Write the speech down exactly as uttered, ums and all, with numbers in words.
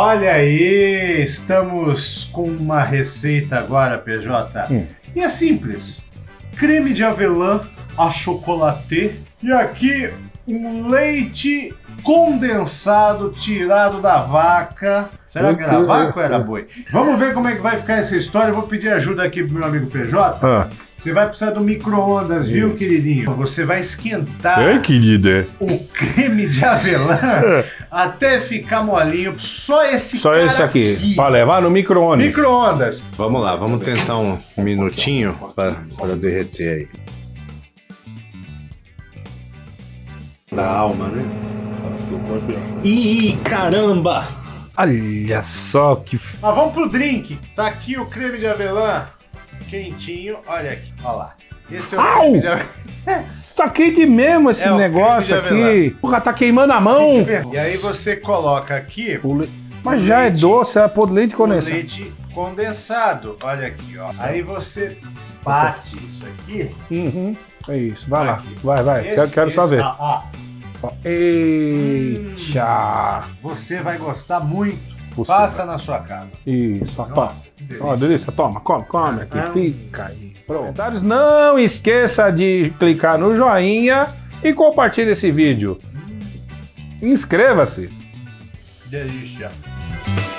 Olha aí, estamos com uma receita agora, P J. Hum. E é simples. Creme de avelã achocolatê e aqui um leite condensado tirado da vaca. Será que era vaca ou era boi? Vamos ver como é que vai ficar essa história. Eu vou pedir ajuda aqui pro meu amigo P J. Ah. Você vai precisar do micro-ondas, viu, queridinho? Você vai esquentar é, querida. o creme de avelã é. até ficar molinho. Só esse Só cara esse aqui, aqui. Para levar no micro-ondas. Micro-ondas. Vamos lá, vamos tentar um minutinho para derreter aí. Da alma, né? Ih, caramba! Olha só que... Mas vamos pro drink. Tá aqui o creme de avelã quentinho. Olha aqui, olha lá. Esse é o Au! creme de avelã. Tá quente mesmo esse é negócio aqui. Porra, tá queimando a mão. E aí você coloca aqui... O le... Mas o já leite, é doce, é pôr leite condensado. Leite condensado. Olha aqui, ó. Aí você bate isso aqui. Uhum. É isso, vai aqui. lá. Vai, vai. Esse, quero quero esse, só ver. Ó, ó. Eita! Hum, você vai gostar muito. Você Passa vai. na sua casa. Isso, Nossa, toma. Delícia. Ó, delícia. Toma, come, come aqui. Ah, Fica aí. Pronto. Não esqueça de clicar no joinha e compartilhe esse vídeo. Inscreva-se. Delícia.